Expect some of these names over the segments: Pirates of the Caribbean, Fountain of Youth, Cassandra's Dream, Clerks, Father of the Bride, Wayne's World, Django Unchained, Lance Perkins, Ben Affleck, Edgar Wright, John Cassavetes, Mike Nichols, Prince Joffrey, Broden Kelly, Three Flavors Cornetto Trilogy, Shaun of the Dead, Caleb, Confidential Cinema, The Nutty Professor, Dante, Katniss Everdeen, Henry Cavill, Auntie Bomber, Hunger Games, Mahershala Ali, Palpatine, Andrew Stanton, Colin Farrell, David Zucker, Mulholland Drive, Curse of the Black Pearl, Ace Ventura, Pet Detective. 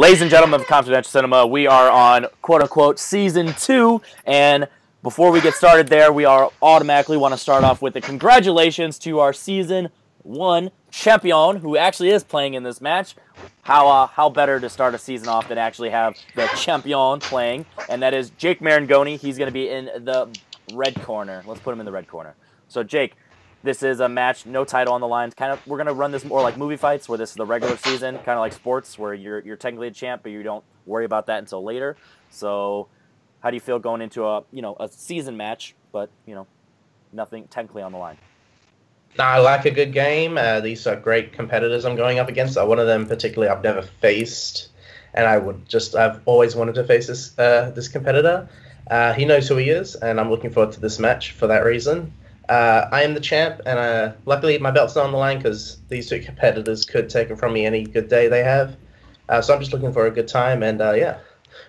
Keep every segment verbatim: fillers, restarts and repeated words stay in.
Ladies and gentlemen of Confidential Cinema, we are on quote-unquote season two, and before we get started there, we are automatically want to start off with the congratulations to our season one champion, who actually is playing in this match. How uh, how better to start a season off than actually have the champion playing, and that is Jake Marangoni. He's going to be in the red corner. Let's put him in the red corner. So Jake, this is a match, no title on the line. Kind of, we're gonna run this more like movie fights, where this is the regular season, kind of like sports, where you're you're technically a champ, but you don't worry about that until later. So, how do you feel going into a you know a season match, but you know, nothing technically on the line? No, I like a good game. Uh, these are great competitors I'm going up against. Uh, one of them particularly I've never faced, and I would just I've always wanted to face this uh, this competitor. Uh, he knows who he is, and I'm looking forward to this match for that reason. Uh, I am the champ, and uh, luckily my belt's not on the line because these two competitors could take it from me any good day they have. Uh, so I'm just looking for a good time, and uh, yeah,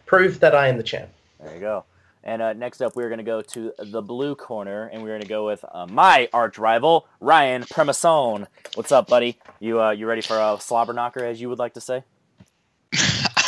prove that I am the champ. There you go. And uh, next up, we're going to go to the blue corner, and we're going to go with uh, my arch rival, Ryan Premison. What's up, buddy? You uh, you ready for a slobber knocker, as you would like to say?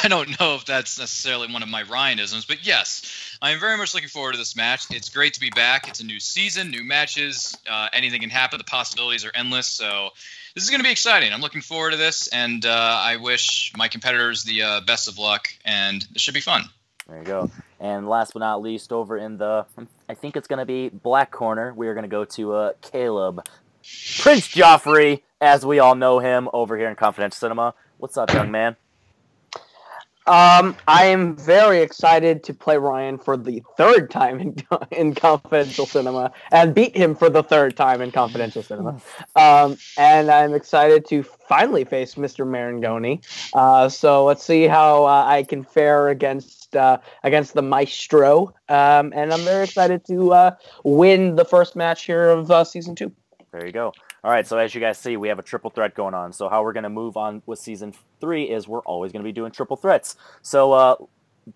I don't know if that's necessarily one of my Ryanisms, but yes, I am very much looking forward to this match. It's great to be back. It's a new season, new matches. Uh, anything can happen. The possibilities are endless. So this is going to be exciting. I'm looking forward to this, and uh, I wish my competitors the uh, best of luck, and it should be fun. There you go. And last but not least, over in the, I think it's going to be black corner, we are going to go to uh, Caleb. Prince Joffrey, as we all know him over here in Confidential Cinema. What's up, young man? Um, I am very excited to play Ryan for the third time in, in Confidential Cinema, and beat him for the third time in Confidential Cinema. Um, and I'm excited to finally face Mister Marangoni. Uh, so let's see how uh, I can fare against uh, against the Maestro. Um, and I'm very excited to uh, win the first match here of uh, season two. There you go. All right, so as you guys see, we have a triple threat going on. So how we're going to move on with Season three is we're always going to be doing triple threats. So, uh,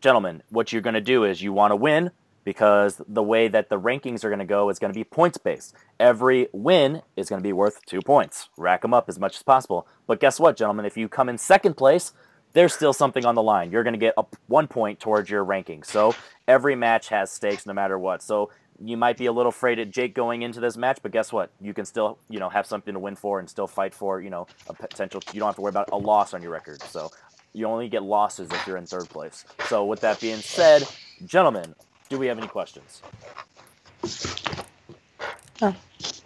gentlemen, what you're going to do is you want to win, because the way that the rankings are going to go is going to be points-based. Every win is going to be worth two points. Rack them up as much as possible. But guess what, gentlemen? If you come in second place, there's still something on the line. You're going to get a, one point towards your ranking. So every match has stakes no matter what. So you might be a little afraid of Jake going into this match, but guess what? You can still, you know, have something to win for and still fight for, you know, a potential. You don't have to worry about a loss on your record. So you only get losses if you're in third place. So with that being said, gentlemen, do we have any questions? Huh.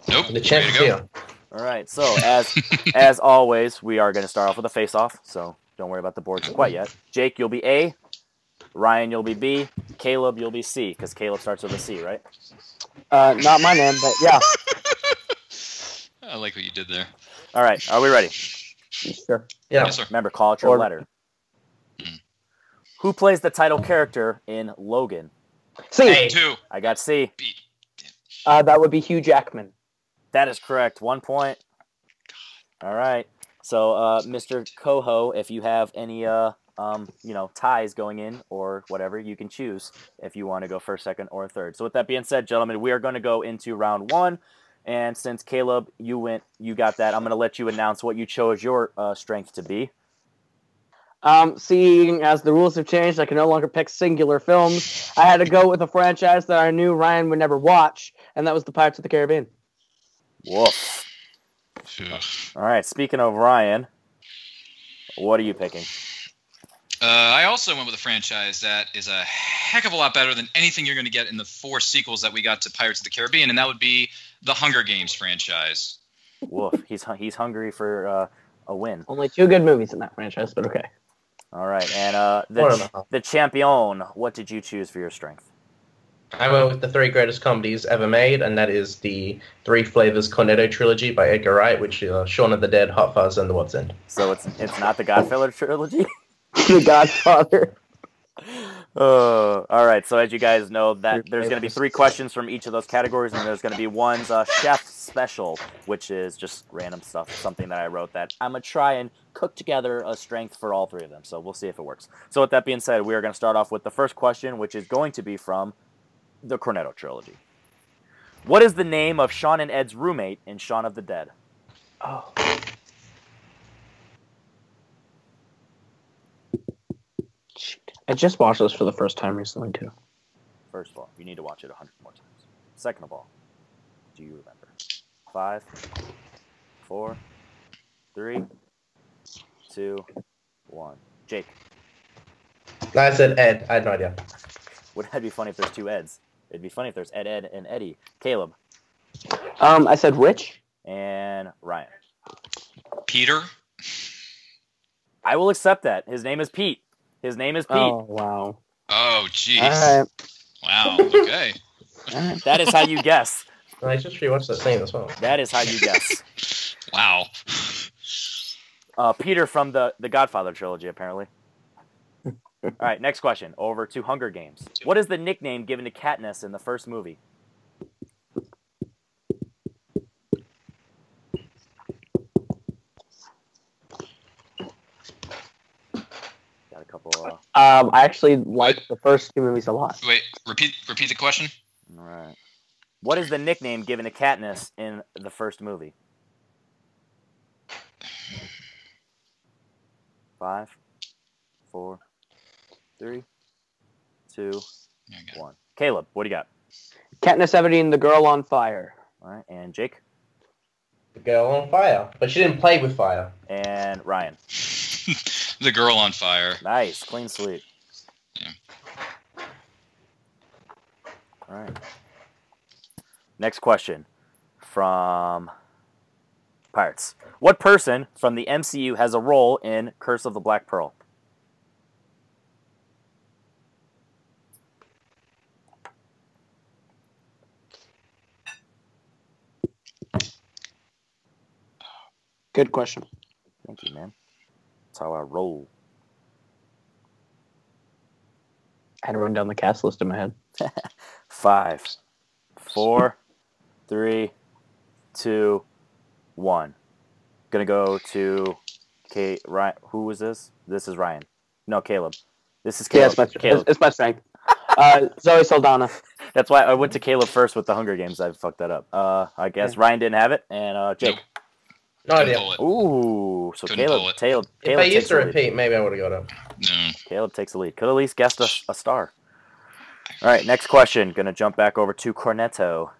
Nope. The chance to go. All right. So as as always, we are going to start off with a face-off. So don't worry about the boards quite yet. Jake, you'll be A. Ryan, you'll be B. Caleb, you'll be C, because Caleb starts with a C, right? Uh, not my name, but yeah. I like what you did there. All right, are we ready? Sure. Yeah. Yes, sir. Remember, call it your or letter. Mm. Who plays the title character in Logan? C. Hey, two. I got C. B. Uh, that would be Hugh Jackman. That is correct. One point. All right. So, uh, Mister Coho, if you have any uh. Um, you know, ties going in or whatever, you can choose if you want to go first, second, or third. So with that being said, gentlemen, we are going to go into round one. And since Caleb, you went, you got that, I'm going to let you announce what you chose your uh, strength to be. Um, seeing as the rules have changed, I can no longer pick singular films. I had to go with a franchise that I knew Ryan would never watch, and that was the Pirates of the Caribbean. Woof. Sure. All right, speaking of Ryan, what are you picking? Uh, I also went with a franchise that is a heck of a lot better than anything you're going to get in the four sequels that we got to Pirates of the Caribbean, and that would be the Hunger Games franchise. Woof, he's he's hungry for uh, a win. Only two good movies in that franchise, but okay. All right, and uh, the, ch the champion, what did you choose for your strength? I went with the three greatest comedies ever made, and that is the Three Flavors Cornetto Trilogy by Edgar Wright, which are Shaun of the Dead, Hot Fuzz, and The World's End. So it's, it's not the Godfather Trilogy? The Godfather. Uh, all right, so as you guys know, that there's going to be three questions from each of those categories, and there's going to be one's uh, chef special, which is just random stuff, something that I wrote that I'm going to try and cook together a strength for all three of them, so we'll see if it works. So with that being said, we are going to start off with the first question, which is going to be from the Cornetto Trilogy. What is the name of Sean and Ed's roommate in Shaun of the Dead? Oh, I just watched this for the first time recently, too. First of all, you need to watch it a hundred more times. Second of all, do you remember? Five, four, three, two, one. Jake. No, I said Ed. I had no idea. Would that be funny if there's two Eds? It'd be funny if there's Ed, Ed, and Eddie. Caleb. Um, I said Rich. And Ryan. Peter. I will accept that. His name is Pete. His name is Pete. Oh, wow. Oh, jeez. Right. Wow, okay. Right. That is how you guess. I just rewatched that thing as well. That is how you guess. Wow. Uh, Peter from the, the Godfather trilogy, apparently. All right, next question. Over to Hunger Games. What is the nickname given to Katniss in the first movie? Got a couple. Uh... Um, I actually like the first two movies a lot. Wait, repeat, repeat the question. All right. What is the nickname given to Katniss in the first movie? Five, four. Three, two, one. Caleb, what do you got? Katniss Everdeen, the girl on fire. All right, and Jake? The girl on fire, but she didn't play with fire. And Ryan? The girl on fire. Nice, clean sweep. Yeah. All right. Next question from Pirates. What person from the M C U has a role in Curse of the Black Pearl? Good question. Thank you, man. That's how I roll. I had to run down the cast list in my head. Five, four, three, two, one. Gonna go to Kate. Ryan. Who was this? This is Ryan. No, Caleb. This is Caleb. Yeah, it's, my, Caleb. It's my strength. Uh, Zoe Saldana. That's why I went to Caleb first with the Hunger Games. I fucked that up. Uh, I guess yeah. Ryan didn't have it, and uh, Jake. Nope. No idea. Ooh, so Couldn't Caleb, Caleb, Caleb. If I used to repeat, maybe I would have got up. No. Caleb takes the lead. Could at least guessed a, a star. All right, next question. Gonna jump back over to Cornetto.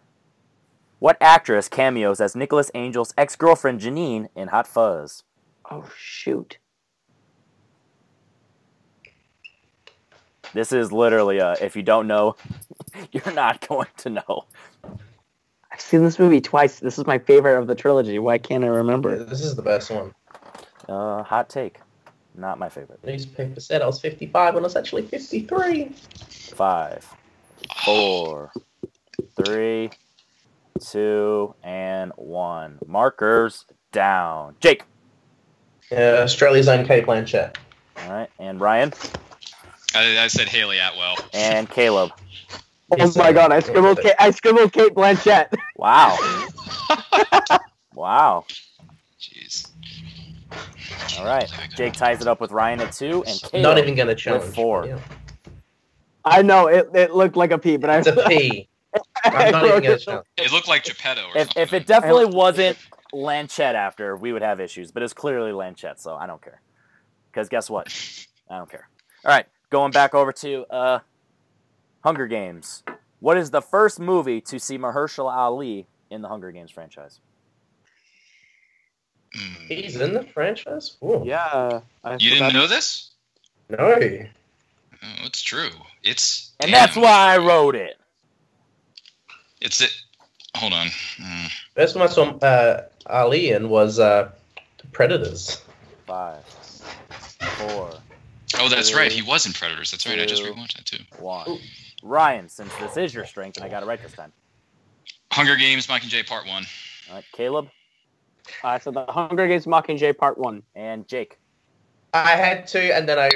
What actress cameos as Nicholas Angel's ex-girlfriend Janine in Hot Fuzz? Oh shoot! This is literally a. If you don't know, you're not going to know. I've seen this movie twice. This is my favorite of the trilogy. Why can't I remember? Yeah, this is the best one. Uh, hot take. Not my favorite. Newspaper said I was fifty-five when I was actually fifty-three. Five, four, three, two, and one. Markers down. Jake. Uh, Australia's own Cate Blanchett. All right. And Ryan? I, I said Haley Atwell. And Caleb. Oh my God! I scribbled. Kate, I scribbled Cate Blanchett. Wow. Wow. Jeez. All right. Jake ties it up with Ryan at two, and Caleb not even gonna challenge with four. Yeah. I know it. It looked like a P, but I. It's a P. I'm not even gonna challenge. It looked like Geppetto. Or if something. If it definitely wasn't Blanchett after, we would have issues. But it's clearly Blanchett, so I don't care. Because guess what? I don't care. All right. Going back over to. Uh, Hunger Games. What is the first movie to see Mahershala Ali in the Hunger Games franchise? He's in the franchise? Ooh. Yeah. I you didn't know this? No. Oh, it's true. It's And damn. That's why I wrote it. It's it. Hold on. Mm. Best one I saw uh, Ali in was uh, Predators. Five. Four. Oh, that's three, right. He was in Predators. That's right. Two, I just rewatched that too. One. Ooh. Ryan, since this is your strength, and I got it right this time. Hunger Games, Mockingjay Part one. All right, Caleb? Uh, so the Hunger Games, Mockingjay Part one. And Jake? I had two, and then I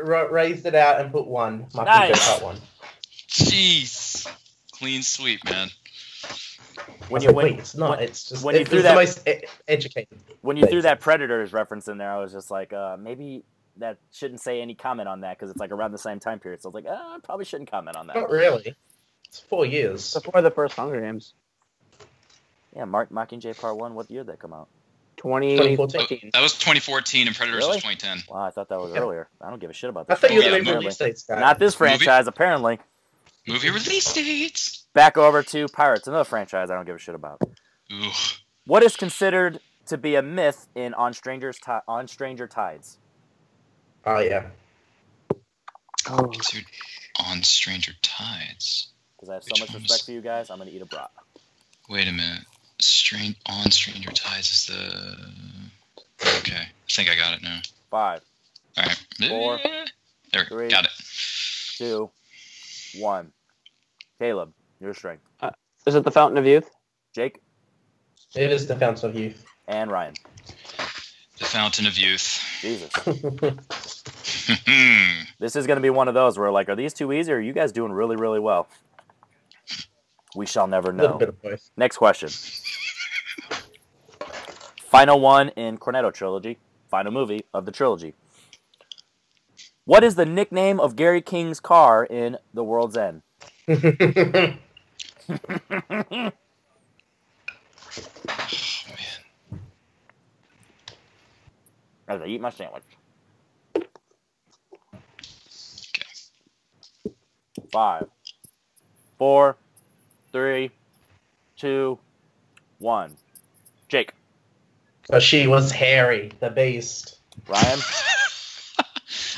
raised it out and put one. Mockingjay nice. Part one. Jeez. Clean sweep, man. When you, like, when, it's not. When, it's just when it, you threw that, the most e educated. When you place. Threw that Predators reference in there, I was just like, uh, maybe... that shouldn't say any comment on that because it's like around the same time period. So I was like, oh, I probably shouldn't comment on that. Not really. It's four years. Before the first Hunger Games. Yeah, Mark Mockingjay Part one, what year did that come out? twenty fourteen. That was twenty fourteen, and Predators really? was twenty ten. Wow, I thought that was yeah. earlier. I don't give a shit about this. I thought you were the main release dates guy. Not this franchise, movie? apparently. Movie release dates. Back over to Pirates, another franchise I don't give a shit about. Ooh. What is considered to be a myth in On Strangers On Stranger Tides? Oh yeah. Oh. On Stranger Tides. Because I have so Which much respect was... for you guys, I'm gonna eat a brat. Wait a minute. Strain on Stranger Tides is the okay. I think I got it now. Five. All right. Four. There. Three, got it. Two. One. Caleb, your strength. Uh, is it the Fountain of Youth? Jake. It is the Fountain of Youth. And Ryan. The Fountain of Youth. Jesus. This is going to be one of those where like, are these too easy? Or are you guys doing really, really well? We shall never know. Next question. Final one in Cornetto Trilogy. Final movie of the trilogy. What is the nickname of Gary King's car in The World's End? Oh, man. As I eat my sandwich. Okay. Five. Four. Three, two, one. Jake. So she was Harry, the Beast. Ryan.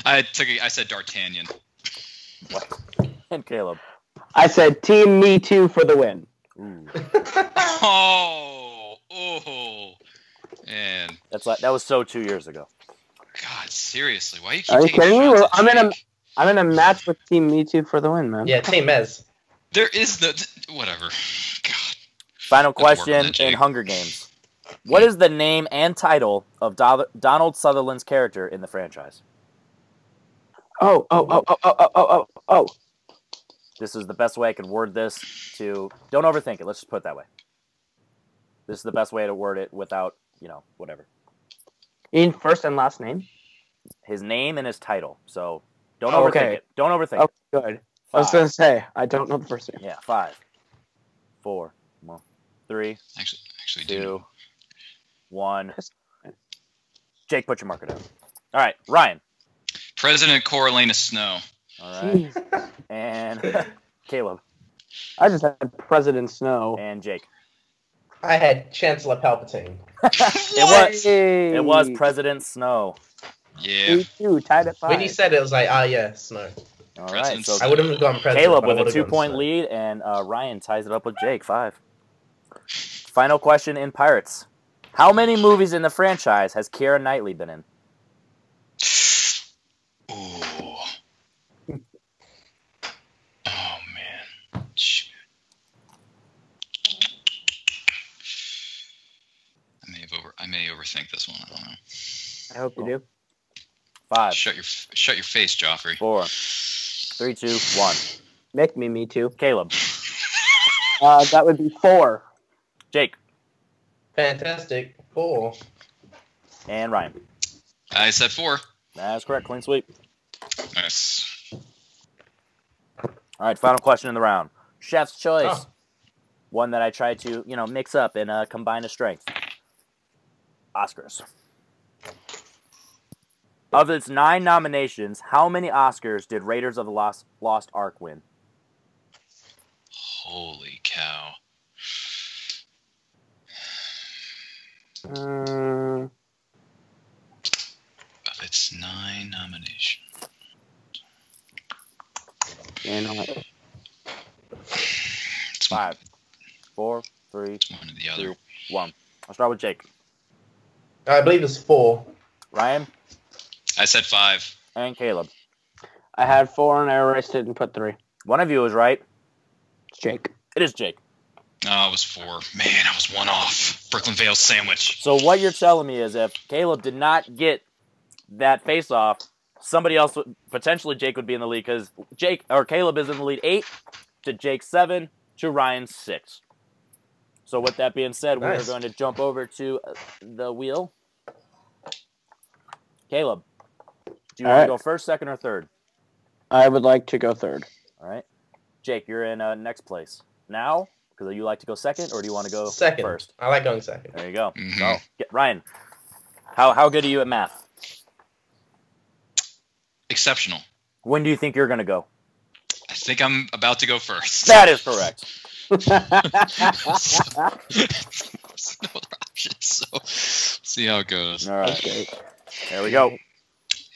I took. A, I said D'Artagnan. What? And Caleb. I said Team Me Too for the win. oh, oh, man. That's like that was so two years ago. God, seriously, why you keep Are taking you kidding I'm in a. I'm in a match with Team Me Too for the win, man. Yeah, Team Ez. There is the... Whatever. God. Final question in Hunger Games. What is the name and title of Do Donald Sutherland's character in the franchise? Oh, oh, oh, oh, oh, oh, oh, oh. This is the best way I can word this to... Don't overthink it. Let's just put it that way. This is the best way to word it without, you know, whatever. In first and last name? His name and his title. So don't oh, overthink okay. it. Don't overthink okay, it. Good. Five. I was going to say, I don't know the first name. Yeah, five, four, well, three, actually, actually two, do. one. Jake, put your marker down. All right, Ryan. President Coralina Snow. All right. Jeez. And Caleb. I just had President Snow. And Jake. I had Chancellor Palpatine. it, was, it was President Snow. Yeah. We too, tied at five. When he said it, it was like, ah, oh, yeah, Snow. All right, so I wouldn't have gone Caleb with a two-point lead, and uh, Ryan ties it up with Jake, five. Final question in Pirates. How many movies in the franchise has Keira Knightley been in? Ooh. Oh, man. Shoot. I may have over, I may overthink this one. I don't know. I hope you do. Five. Shut your, shut your face, Joffrey. Four. Three, two, one. Make me, me too. Caleb. uh, that would be four. Jake. Fantastic. Four. And Ryan. I said four. That's correct. Clean sweep. Nice. All right, final question in the round. Chef's choice. Oh. One that I try to, you know, mix up and uh, combine a strength. Oscars. Of its nine nominations, how many Oscars did Raiders of the Lost, Lost Ark win? Holy cow. Uh, of its nine nominations. Five, four, three, it's one, or the other. Two, one. I'll start with Jake. I believe it's four. Ryan? I said five. And Caleb. I had four and I erased it and put three. One of you was right. It's Jake. It is Jake. No, it was four. Man, I was one off. Brooklyn Vale sandwich. So what you're telling me is if Caleb did not get that face-off, somebody else, would, potentially Jake would be in the lead because Jake or Caleb is in the lead eight to Jake seven to Ryan six. So with that being said, nice. We're going to jump over to the wheel. Caleb. Do you All want right. to go first, second, or third? I would like to go third. All right. Jake, you're in uh, next place. Now, Because you like to go second, or do you want to go second. first? I like going second. There you go. Mm-hmm. So, yeah, Ryan, how how good are you at math? Exceptional. When do you think you're going to go? I think I'm about to go first. That is correct. So, no option, so see how it goes. All right. Okay. There we go.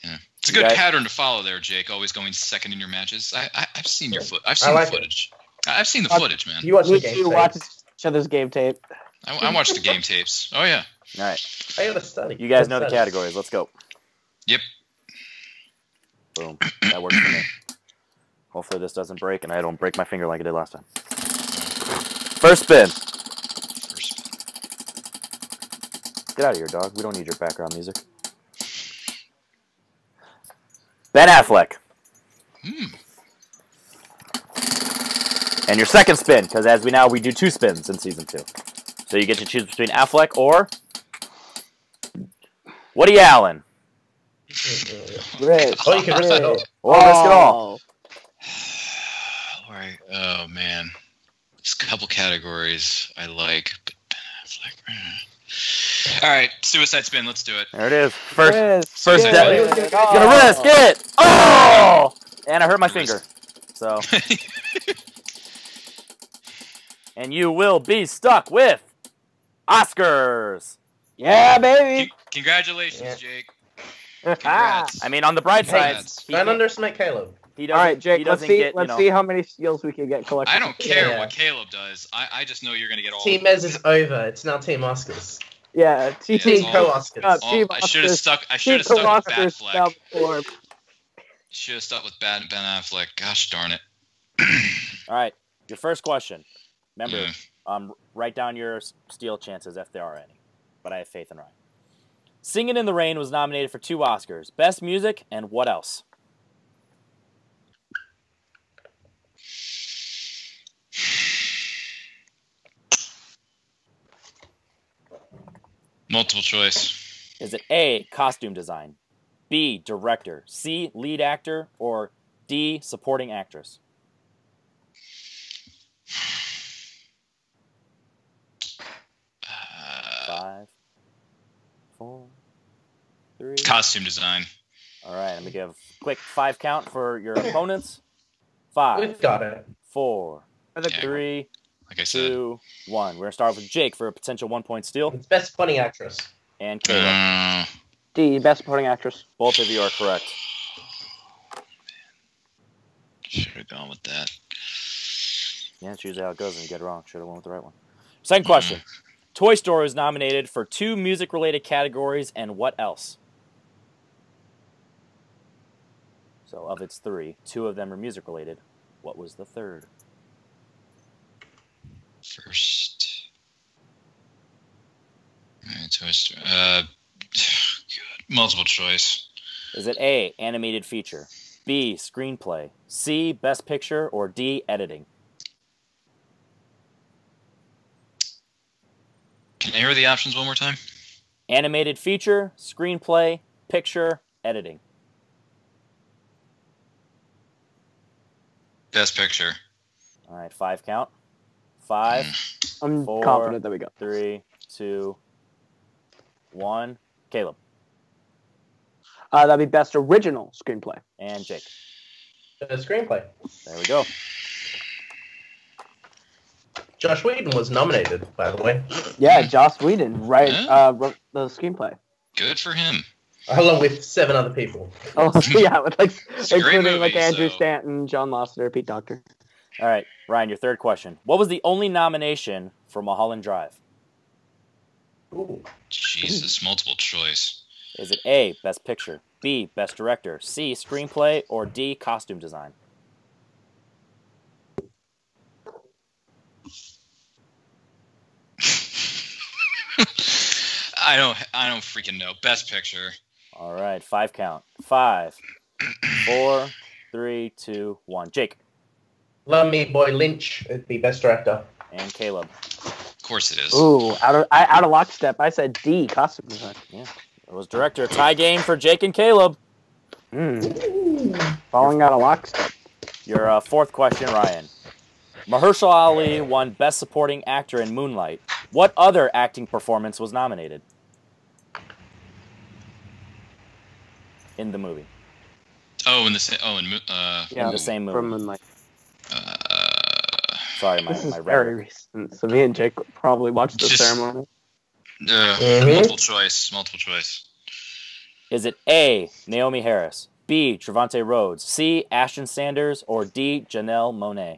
Yeah. It's a good guys... pattern to follow there, Jake. Always going second in your matches. I, I I've seen your foot. I've seen like the footage. It. I've seen the footage, man. You watch the game watch each other's game tape. I, I watched the game tapes. Oh, yeah. All right. I got to study. You guys know the categories. Let's go. Yep. Boom. That worked for me. Hopefully this doesn't break, and I don't break my finger like I did last time. First spin. First spin. Get out of here, dog. We don't need your background music. Ben Affleck. Hmm. And your second spin, because as we now, we do two spins in Season two. So you get to choose between Affleck or Woody Allen. Great. Oh, you can risk it all. Oh, risk it all. All right. Oh, man. There's a couple categories I like, but Ben Affleck. All right. Suicide spin. Let's do it. There it is. First. Risk. First step. You're going to risk it. Oh! And I hurt my risk. finger. So... And you will be stuck with Oscars. Yeah, baby. Congratulations, yeah. Jake. Congrats. I mean, on the bright side, don't underestimate Caleb. He doesn't, All right, Jake, he doesn't let's, see, get, let's you know, see how many steals we can get collected. I don't care yeah. what Caleb does. I, I just know you're going to get all Team Ez is over. It's now Team Oscars. Yeah, Team Co-Oscars. Yeah, uh, I should have stuck, I should have stuck with Batfleck. Should have stuck with Ben Affleck. Gosh darn it. All right, your first question. Remember, yeah. um, write down your steal chances if there are any. But I have faith in Ryan. Singing in the Rain was nominated for two Oscars. Best Music and what else? Multiple choice. Is it A, costume design, B, director, C, lead actor, or D, supporting actress? Five, four, three. Costume design. All right, let me give a quick five count for your opponents. Five. We've got it. Four, yeah, three, like I said. two, one. We're gonna start with Jake for a potential one-point steal. It's best supporting actress. And Caleb. Uh, D, best supporting actress. Both of you are correct. Oh, should have gone with that. Yeah, it's usually how it goes when you get it wrong. Should have went with the right one. Second question. Mm. Toy Story was nominated for two music-related categories, and what else? So, of its three, two of them are music-related. What was the third? First. Right, Toy Story. Uh, multiple choice. Is it A, animated feature, B, screenplay, C, best picture, or D, editing? Can I hear the options one more time? Animated feature, screenplay, picture, editing. Best picture. All right, five count. Five. I'm four, confident that we got this. Three, two, one. Caleb. Uh, that'd be best original screenplay. And Jake. Best screenplay. There we go. Joss Whedon was nominated, by the way. Yeah, Joss Whedon right, yeah. uh, wrote the screenplay. Good for him. Along with seven other people. Oh, yeah, with like, including movie, like Andrew so. Stanton, John Lasseter, Pete Docter. All right, Ryan, your third question. What was the only nomination for Mulholland Drive? Ooh. Jesus, multiple choice. Is it A, best picture, B, best director, C, screenplay, or D, costume design? I don't I don't freaking know. Best picture. All right, five count. Five, four, three, two, one. Jake. Love Me Boy Lynch would be best director. And Caleb. Of course it is. Ooh, out of I, out of lockstep. I said D, costume design. Yeah, it was director. Tie game for Jake and Caleb. Mm. Falling out of lockstep. Your uh, fourth question, Ryan. Mahershala Ali won Best Supporting Actor in Moonlight. What other acting performance was nominated in the movie? Oh, in the same. Oh, in, uh, yeah, in the same movie. From Moonlight. Uh, Sorry, my, this is my very recent. So me and Jake probably watched the Just, ceremony. Uh, mm-hmm. Multiple choice. Multiple choice. Is it A, Naomi Harris, B, Trevante Rhodes, C, Ashton Sanders, or D, Janelle Monáe?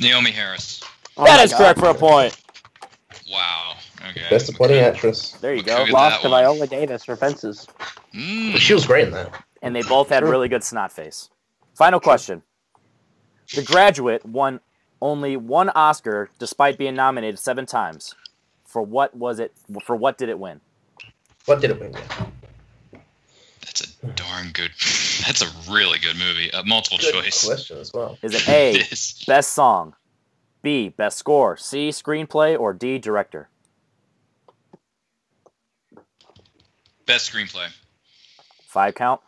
Naomi Harris. Oh, that is God. Correct for a point. Wow. Okay. Best supporting okay. actress. There you we'll go. go Lost to one. Viola Davis for Fences. Mm. She was great in that. And they both had really good snot face. Final question. The Graduate won only one Oscar despite being nominated seven times. For what was it? For what did it win? What did it win? That's a darn good. That's a really good movie. Uh, multiple good choice question as well. Is it A, best song, B, best score, C, screenplay, or D, director? Best screenplay. Five count.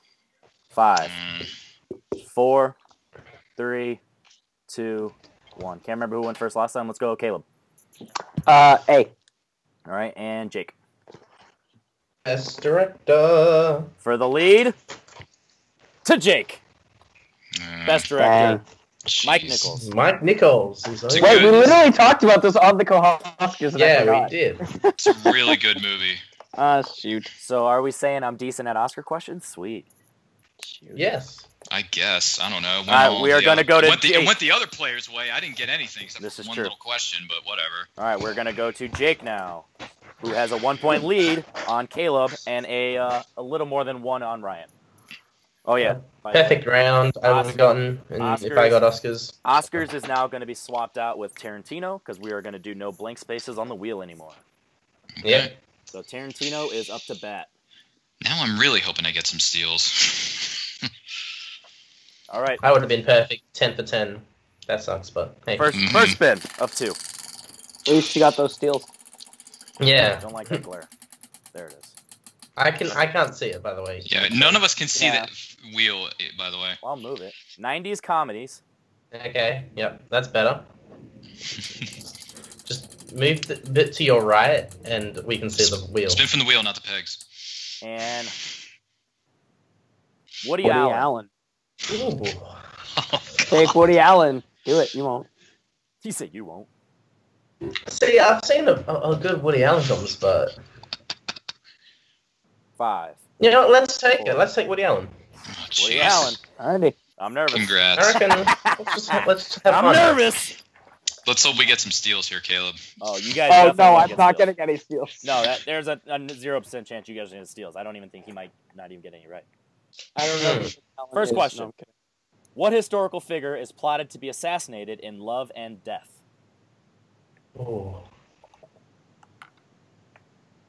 Five. Mm. Four. Three. Two. One. Can't remember who went first last time. Let's go, Caleb. Uh, A. All right, and Jake. Best director. For the lead, to Jake. Uh, Best director. Uh, Mike Nichols. Mike Nichols. Wait, good. We literally talked about this on the Kohaskis. Yeah, we did. It's a really good movie. Ah, uh, shoot. So are we saying I'm decent at Oscar questions? Sweet. Shoot. Yes. I guess. I don't know. Right, we are going to go to... It went, the, it went the other player's way. I didn't get anything except this is one true. little question, but whatever. All right, we're going to go to Jake now, who has a one-point lead on Caleb and a uh, a little more than one on Ryan. Oh, yeah. Perfect round I would have gotten and Oscars, if I got Oscars. Oscars is now going to be swapped out with Tarantino because we are going to do no blank spaces on the wheel anymore. Okay. Yeah. So Tarantino is up to bat. Now I'm really hoping I get some steals. All right. I would have been perfect. ten for ten. That sucks, but hey. First, mm-hmm. first spin of two. At least you got those steals. Yeah. I don't like that glare. There it is. I, can, I can't see it, by the way. Yeah, none of us can see yeah. that wheel, by the way. Well, I'll move it. nineties comedies. Okay. Yep. That's better. Move the bit to your right, and we can see the wheel. Spin from the wheel, not the pegs. And Woody, Woody Allen. Allen. Oh, Take Woody Allen. Do it. You won't. He said you won't. See, I've seen a, a, a good Woody Allen film, but five. You know, let's take Four. it. Let's take Woody Allen. Oh, Woody Allen. Alrighty. I'm nervous. Congrats. I reckon, let's just, let's just have I'm fun. nervous. Let's hope we get some steals here, Caleb. Oh, you guys. Oh no, I'm not getting any steals. No, that, there's a zero percent chance you guys are getting steals. I don't even think he might not even get any right. I don't know. First question: what historical figure is plotted to be assassinated in Love and Death? Oh.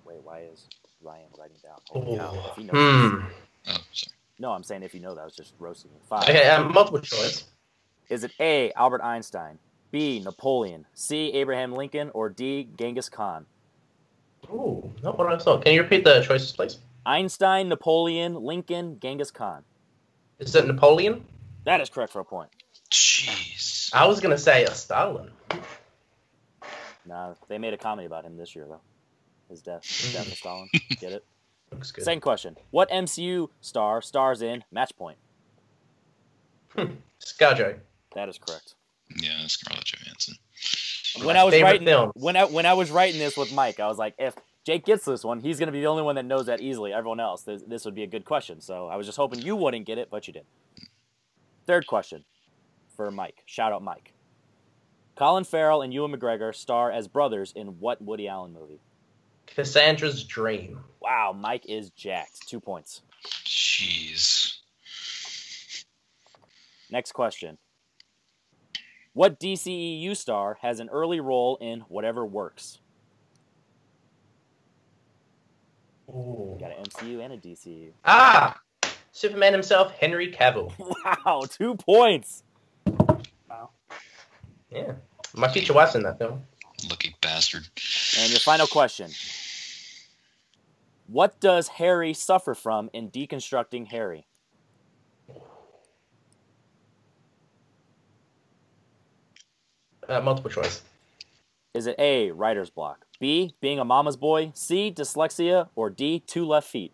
Wait, why is Ryan writing down? Holy cow, if he knows mm. Oh, sorry. No, I'm saying if you know that, I was just roasting you. Five. Okay, I'm multiple choice. Is it A, Albert Einstein, B, Napoleon, C, Abraham Lincoln, or D, Genghis Khan? Ooh, not what I saw. Can you repeat the choices, please? Einstein, Napoleon, Lincoln, Genghis Khan. Is it Napoleon? That is correct for a point. Jeez. I was going to say a Stalin. Nah, they made a comedy about him this year, though. His death. His death of Stalin. Get it? Looks good. Second question. What M C U star stars in Matchpoint? Hmm. ScarJo. That is correct. Yeah, that's Scarlett Johansson. When I was writing films. when I when I was writing this with Mike, I was like, if Jake gets this one, he's gonna be the only one that knows that easily. Everyone else, this, this would be a good question. So I was just hoping you wouldn't get it, but you did. Third question for Mike. Shout out Mike. Colin Farrell and Ewan McGregor star as brothers in what Woody Allen movie? Cassandra's Dream. Wow, Mike is jacked. Two points. Jeez. Next question. What D C E U star has an early role in Whatever Works? Ooh. Got an M C U and a D C E U. Ah! Superman himself, Henry Cavill. Wow, two points. Wow. Yeah. My future wife's in that film. Lucky bastard. And your final question. What does Harry suffer from in Deconstructing Harry? Uh, multiple choice. Is it A, writer's block, B, being a mama's boy, C, dyslexia, or D, two left feet?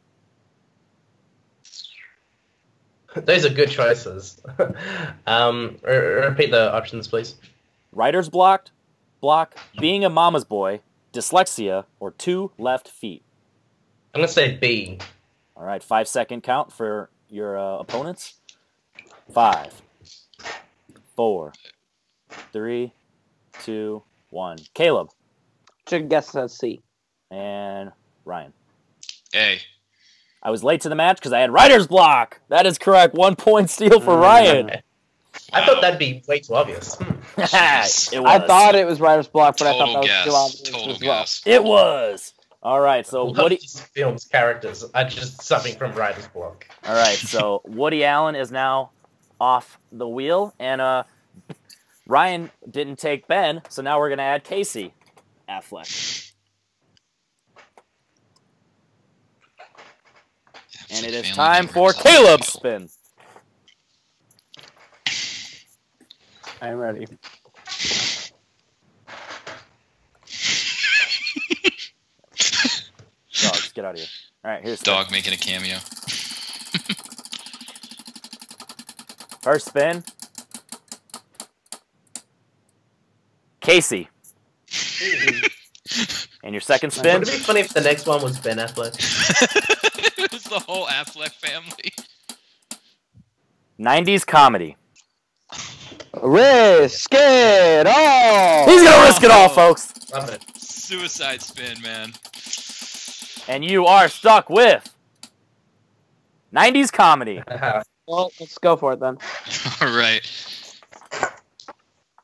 Those are good choices. um, repeat the options, please. Writer's block, block, being a mama's boy, dyslexia, or two left feet. I'm going to say B. All right, five second count for your uh, opponents. Five, four, three, two, one. Caleb. Should guess that's C. And Ryan. A. I was late to the match because I had writer's block. That is correct. One point steal for Ryan. I thought that'd be way too obvious. It was. I thought it was writer's block, but Total I thought that guess. was too obvious Total as guess. well. It was. All right, so Woody films characters are just something from writer's block. All right, so Woody Allen is now off the wheel, and uh, Ryan didn't take Ben, so now we're gonna add Casey Affleck, and it is time for Caleb's spin. I'm ready. Dogs, get out of here. All right, here's Dog spin. Making a cameo. Her spin. Casey. And your second spin. Wouldn't it be funny if the next one was Ben Affleck? It was the whole Affleck family. nineties comedy. Risk it all! He's gonna risk it all, folks! Love it. Suicide spin, man. And you are stuck with nineties comedy. Well, let's go for it then. All right. All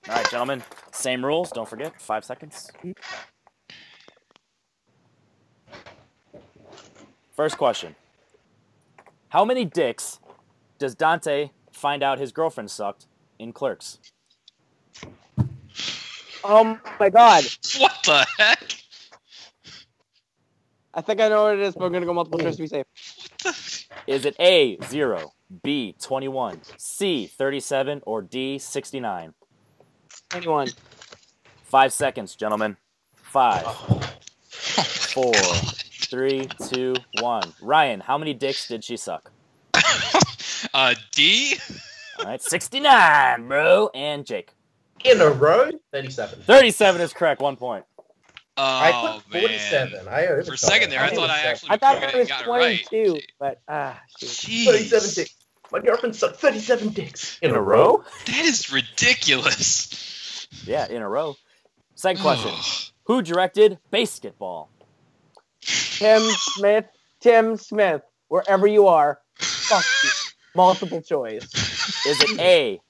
right, gentlemen. Same rules. Don't forget. Five seconds. First question. How many dicks does Dante find out his girlfriend sucked in Clerks? Oh, my God. What the heck? I think I know what it is, but we're going to go multiple choice to be safe. Is it A, zero, B, twenty-one, C, thirty-seven, or D, sixty-nine? twenty-one. Five seconds, gentlemen. Five, four, three, two, one. Ryan, how many dicks did she suck? uh, D? All right, sixty-nine, bro. And Jake. In a row? thirty-seven. thirty-seven is correct. One point. Oh, I put forty-seven. Man. I For a second there, I, I thought I actually I thought it was twenty-two, right. But ah, jeez. thirty-seven dicks. My girlfriend sucked thirty-seven dicks in, in a row? row. That is ridiculous. Yeah, in a row. Second question: who directed Basketball? Tim Smith. Tim Smith. Wherever you are, fuck you. Multiple choice. Is it A,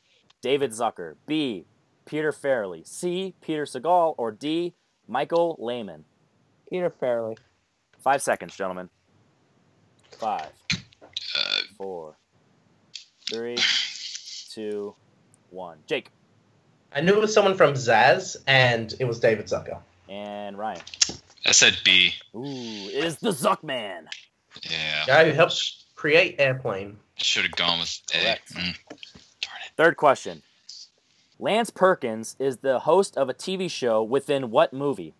David Zucker, B, Peter Farrelly, C, Peter Segal, or D, Michael Lehman? Peter Farrelly. Five seconds, gentlemen. Five, uh, four, three, two, one. Jake. I knew it was someone from Zaz, and it was David Zucker. And Ryan. I said B. Ooh, it is the Zuck Man. Yeah. Guy who helps create Airplane. Should have gone with A. Mm. Darn it. Third question. Lance Perkins is the host of a T V show within what movie?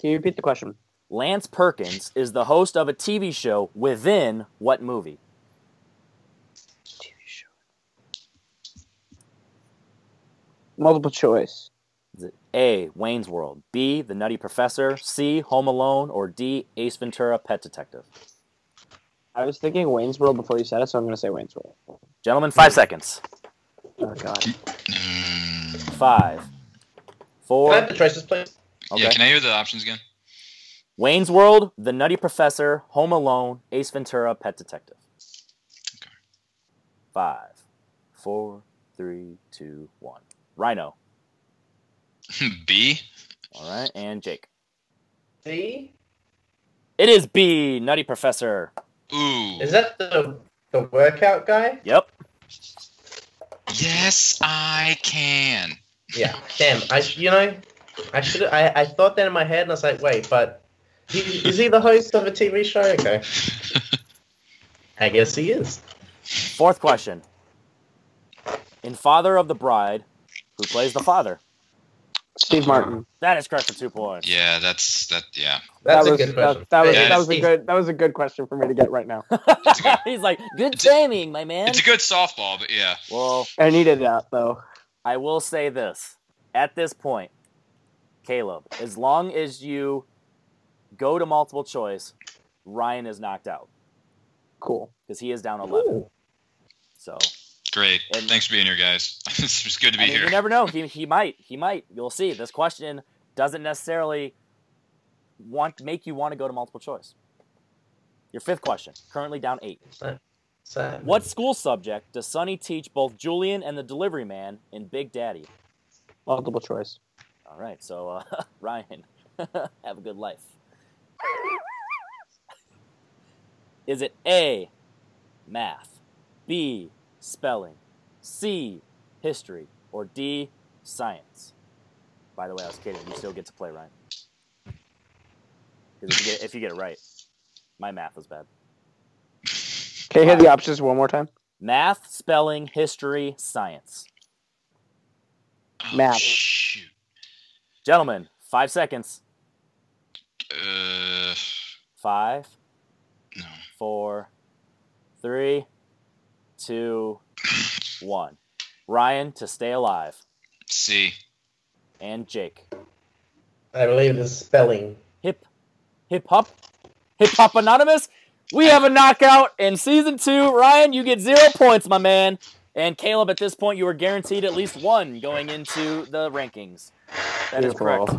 Can you repeat the question? Lance Perkins is the host of a T V show within what movie? T V show. Multiple choice. Is it A, Wayne's World, B, The Nutty Professor, C, Home Alone, or D, Ace Ventura, Pet Detective? I was thinking Wayne's World before you said it, so I'm going to say Wayne's World. Gentlemen, five seconds. Oh, God. Five. Four. Can I have the choices, please? Okay. Yeah, can I hear the options again? Wayne's World, The Nutty Professor, Home Alone, Ace Ventura, Pet Detective. Okay. Five. Four. Three. Two. One. Rhino. B. All right, and Jake. B? It is B, Nutty Professor. Ooh. Is that the, the workout guy? Yep. Yes, I can. Yeah, damn. I, you know, I should. I, I thought that in my head, and I was like, wait, but he, is he the host of a T V show? Okay. I guess he is. Fourth question. In Father of the Bride, who plays the father? Steve Martin. That is correct for two points. Yeah, that's that. Yeah, that's that was a good question. That, that was yeah, that was a good that was a good question for me to get right now. He's like, good timing, my man. It's a good softball, but yeah. Well, I needed that though. I will say this at this point, Caleb. As long as you go to multiple choice, Ryan is knocked out. Cool, because he is down eleven. Ooh. So. Great. And, Thanks for being here, guys. It's just good to be I mean, here. You never know. He, he might. He might. You'll see. This question doesn't necessarily want make you want to go to multiple choice. Your fifth question. Currently down eight. Sad. Sad. What school subject does Sonny teach both Julian and the delivery man in Big Daddy? Multiple choice. All right. So, uh, Ryan, have a good life. Is it A, math, B, spelling, C, history, or D, science? By the way, I was kidding. You still get to play, Ryan. Because if, if you get it right, my math was bad. Can you hear the options one more time? Math, spelling, history, science. Oh, math. Shoot. Gentlemen, five seconds. Uh, five. No. Four. Three. Two, one. Ryan, to stay alive. C. And Jake. I believe the spelling. Hip, hip hop, hip hop anonymous. We have a knockout in season two. Ryan, you get zero points, my man. And Caleb, at this point, you were guaranteed at least one going into the rankings. That is correct.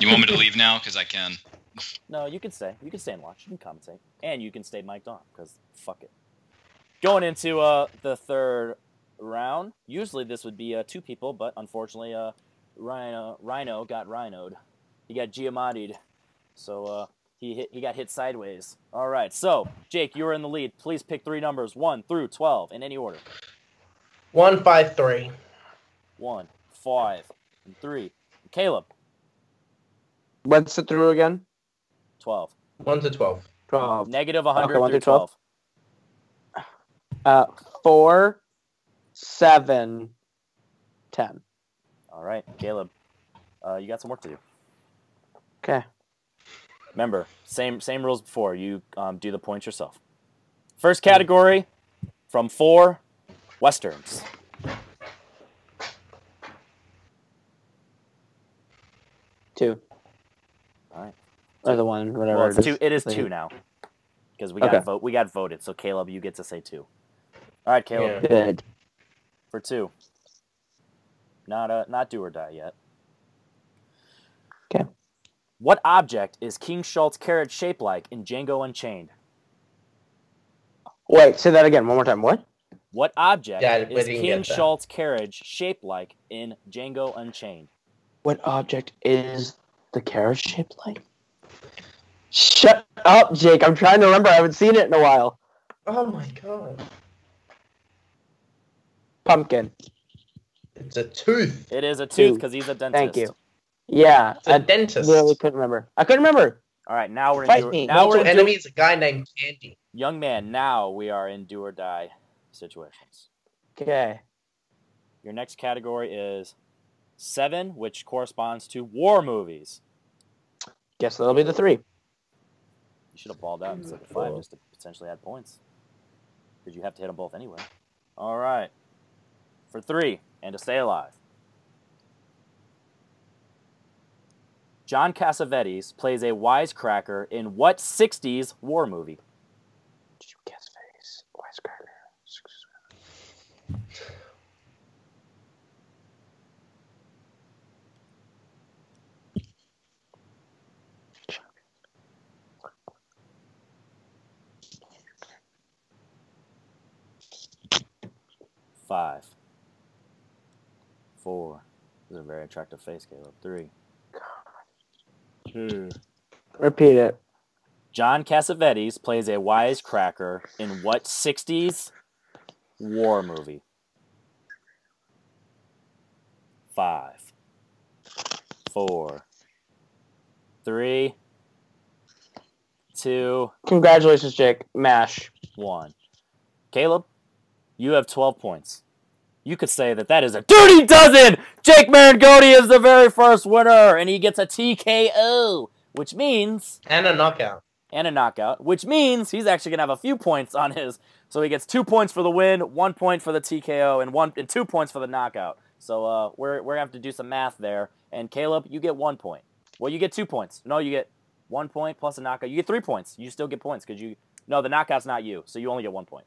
You want me to leave now? Because I can. No, you can stay. You can stay and watch. You can commentate. And you can stay mic'd on, because fuck it. Going into uh, the third round, usually this would be uh, two people, but unfortunately uh, Rhino, Rhino got rhinoed. He got Giamatti'd, so uh, he, hit, he got hit sideways. All right, so, Jake, you're in the lead. Please pick three numbers, one through twelve, in any order. One, five, three. One, five, and three. Caleb. What's the through again? twelve. one to twelve. twelve. Negative one hundred, okay, through twelve. Uh, four, seven, ten. All right, Caleb, uh, you got some work to do. Okay. Remember, same same rules before. You um, do the points yourself. First category from four, Westerns. Two. All right. Or the one, whatever. Well, it's two, it is two now because we got okay. vote. We got voted. So Caleb, you get to say two. All right, Caleb. Good. For two. Not uh, not do or die yet. Okay. What object is King Schultz carrot shaped like in Django Unchained? Wait, say that again one more time. What? What object yeah, is King Schultz carriage shaped like in Django Unchained? What object is the carriage shaped like? Shut up, Jake. I'm trying to remember. I haven't seen it in a while. Oh, my God. Pumpkin. It's a tooth. It is a tooth because he's a dentist. Thank you. Yeah, it's a I dentist. Literally couldn't remember. I couldn't remember. All right, now we're Fight in. Do me. Now we're enemy is a guy named Candy. Young man, now we are in do or die situations. Okay. Your next category is seven, which corresponds to war movies. Guess that'll be the three. You should have balled out instead of five just to potentially add points because you have to hit them both anyway. All right. For three, and to stay alive. John Cassavetes plays a wisecracker in what sixties war movie? John Cassavetes, wisecracker. Five. Four. This is a very attractive face, Caleb. Three. Two. Repeat it. John Cassavetes plays a wisecracker in what sixties war movie? Five. four, three, two. Congratulations, Jake. Mash. One. Caleb, you have twelve points. You could say that that is a dirty dozen. Jake Marangoni is the very first winner, and he gets a T K O, which means... And a knockout. And a knockout, which means he's actually going to have a few points on his. So he gets two points for the win, one point for the T K O, and one and two points for the knockout. So uh, we're, we're going to have to do some math there. And Caleb, you get one point. Well, you get two points. No, you get one point plus a knockout. You get three points. You still get points because you... No, the knockout's not you, so you only get one point.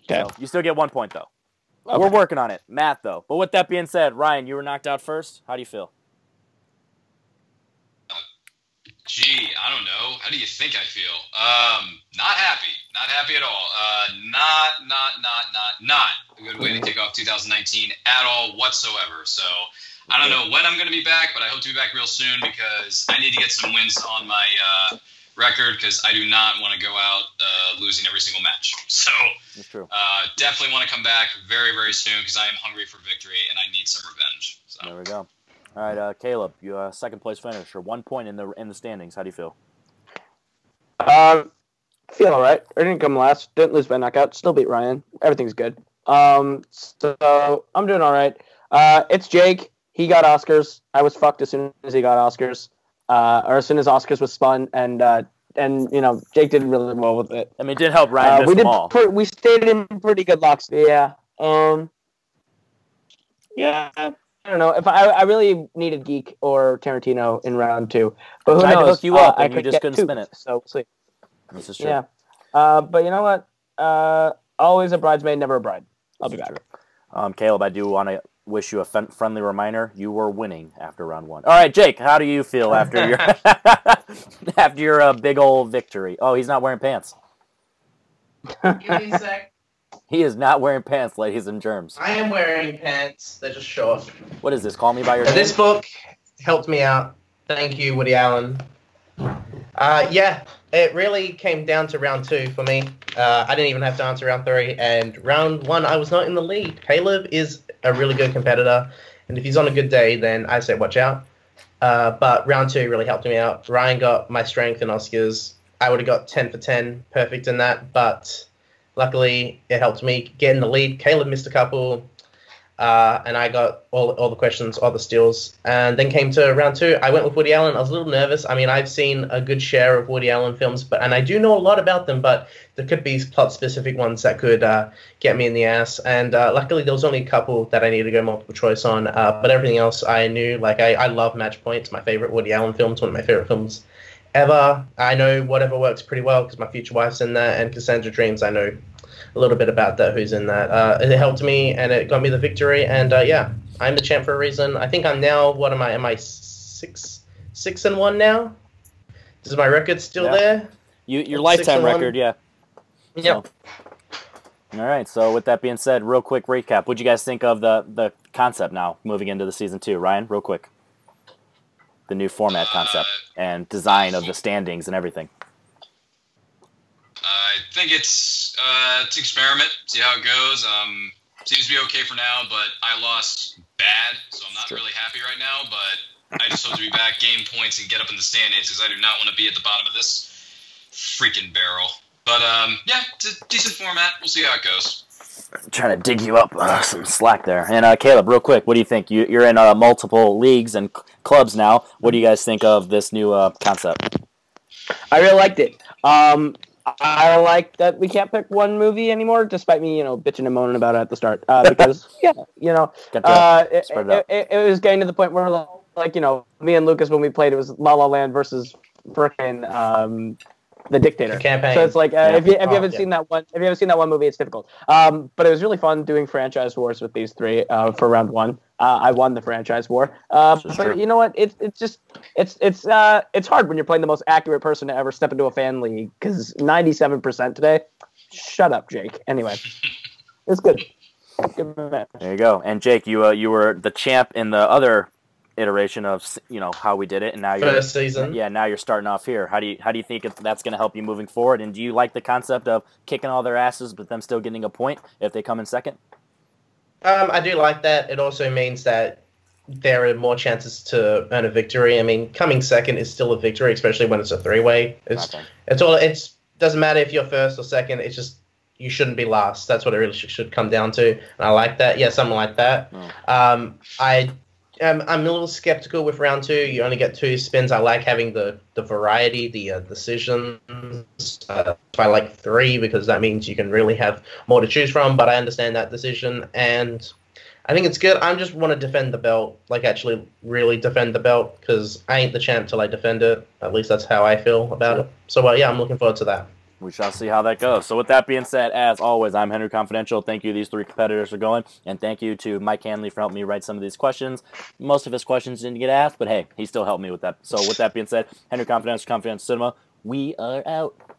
Okay. So you still get one point, though. Okay. We're working on it. Math, though. But with that being said, Ryan, you were knocked out first. How do you feel? Uh, gee, I don't know. How do you think I feel? Um, not happy. Not happy at all. Uh, not, not, not, not, not a good way to kick off two thousand nineteen at all whatsoever. So I don't know when I'm going to be back, but I hope to be back real soon because I need to get some wins on my uh, record because I do not want to go out uh, losing every single match. So... That's true. Uh, definitely want to come back very, very soon because I am hungry for victory and I need some revenge. So. There we go. All right, uh, Caleb, you uh, second place finisher, one point in the in the standings. How do you feel? Uh, feel all right. I didn't come last. Didn't lose by knockout. Still beat Ryan. Everything's good. Um, so I'm doing all right. Uh, it's Jake. He got Oscars. I was fucked as soon as he got Oscars, uh, or as soon as Oscars was spun and. Uh, And, you know, Jake did really well with it. I mean, it did help Ryan uh, miss we did them all. Pre- we stayed in pretty good locks. Yeah. Um, yeah. I don't know. If I, I really needed Geek or Tarantino in round two. But who knows? I had to hook you uh, up, and I you just couldn't two, spin it. So, see. This is true. Yeah. Uh, but you know what? Uh, always a bridesmaid, never a bride. I'll be back. Um, Caleb, I do want to wish you a f- friendly reminder. You were winning after round one. All right, Jake, how do you feel after your after your uh, big old victory? Oh, he's not wearing pants. Give me a sec. He is not wearing pants, ladies and germs. I am wearing pants. They're just short. What is this? Call me by your name. This book helped me out. Thank you, Woody Allen. Uh, yeah, it really came down to round two for me. Uh, I didn't even have to answer round three. And round one, I was not in the lead. Caleb is a really good competitor. And if he's on a good day, then I say watch out. Uh, but round two really helped me out. Ryan got my strength in Oscars. I would have got ten for ten perfect in that. But luckily, it helped me get in the lead. Caleb missed a couple. Uh, and I got all all the questions, all the steals. And then came to round two. I went with Woody Allen. I was a little nervous. I mean, I've seen a good share of Woody Allen films, but and I do know a lot about them, but there could be plot-specific ones that could uh, get me in the ass. And uh, luckily, there was only a couple that I needed to go multiple choice on, uh, but everything else I knew. Like, I, I love Match Point. It's my favorite Woody Allen film. It's one of my favorite films ever. I know Whatever Works pretty well because my future wife's in that, and Cassandra Dreams I know a little bit about that, who's in that. Uh, it helped me, and it got me the victory, and uh, yeah, I'm the champ for a reason. I think I'm now, what am I, am I six, six and one now? Is my record still yeah. there? You, your lifetime record, one? yeah. Yep. So. All right, so with that being said, real quick recap. What'd you guys think of the, the concept now, moving into the season two? Ryan, real quick. The new format concept uh, and design of the standings and everything. I think it's uh, it's an experiment, see how it goes. Um, seems to be okay for now, but I lost bad, so I'm not really happy right now. But I just hope to be back, gain points, and get up in the standings because I do not want to be at the bottom of this freaking barrel. But um, yeah, it's a decent format. We'll see how it goes. I'm trying to dig you up uh, some slack there. And uh, Caleb, real quick, what do you think? You, you're in uh, multiple leagues and c- clubs now. What do you guys think of this new uh, concept? I really liked it. Um, I like that we can't pick one movie anymore, despite me, you know, bitching and moaning about it at the start. Uh, because, yeah, you know, uh, it, it, it, it was getting to the point where, like, you know, me and Lucas, when we played, it was La La Land versus frickin' um, The Dictator. The campaign. So it's like, uh, yeah. if you, if you oh, haven't yeah. seen that one, if you haven't seen that one movie, it's difficult. Um, but it was really fun doing franchise wars with these three uh, for round one. Uh, I won the franchise war. Uh, but true. You know what? It's it's just it's it's uh it's hard when you're playing the most accurate person to ever step into a fan league because ninety-seven percent today. Shut up, Jake. Anyway, it's good. Good match. There you go. And Jake, you uh, you were the champ in the other iteration of you know how we did it, and now you're first season. Yeah, now you're starting off here. How do you how do you think that's going to help you moving forward? And do you like the concept of kicking all their asses, but them still getting a point if they come in second? Um, I do like that. It also means that there are more chances to earn a victory. I mean, coming second is still a victory, especially when it's a three-way. It's okay. it's all it's doesn't matter if you're first or second. It's just you shouldn't be last. That's what it really should, should come down to. And I like that. Yeah, something like that. Mm. Um, I am I'm a little skeptical with round two. You only get two spins. I like having the the variety, the uh, decisions. Uh, I like three because that means you can really have more to choose from. But I understand that decision and. I think it's good. I just want to defend the belt, like actually really defend the belt, because I ain't the champ till I defend it. At least that's how I feel about it. So, uh, yeah, I'm looking forward to that. We shall see how that goes. So, with that being said, as always, I'm Henry Confidential. Thank you, these three competitors, for going. And thank you to Mike Hanley for helping me write some of these questions. Most of his questions didn't get asked, but hey, he still helped me with that. So, with that being said, Henry Confidential, Confidential Cinema, we are out.